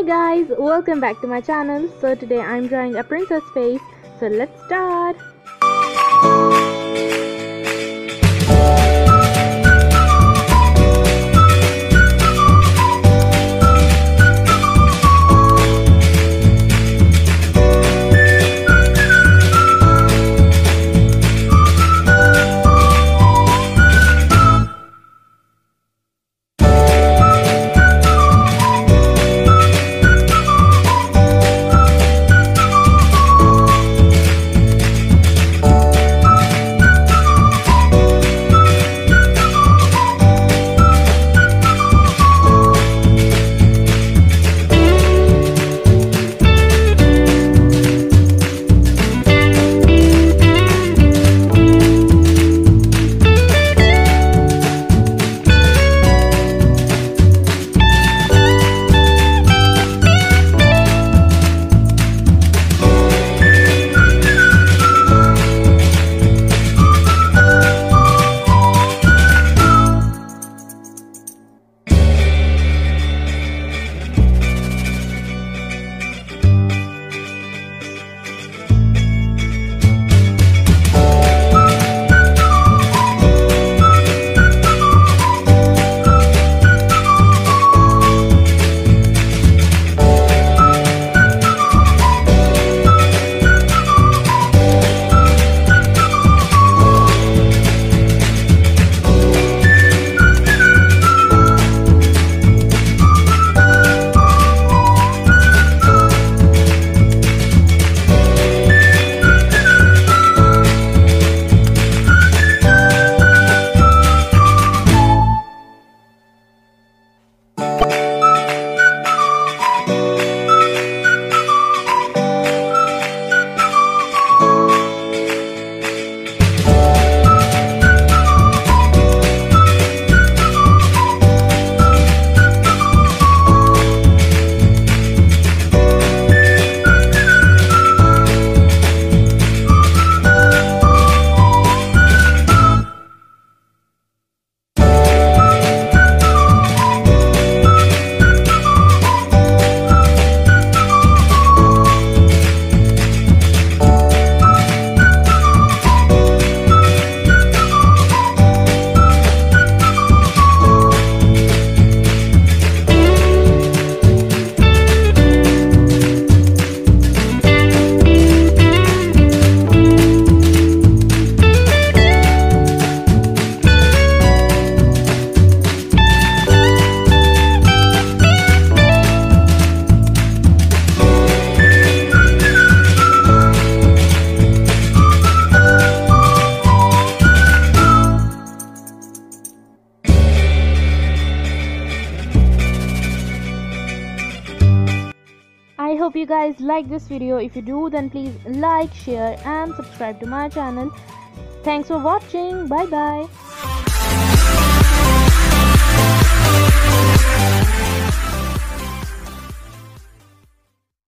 Hi guys, welcome back to my channel. So today I'm drawing a princess face, so let's start. I hope you guys like this video. If you do, then please like, share and subscribe to my channel. Thanks for watching. Bye bye.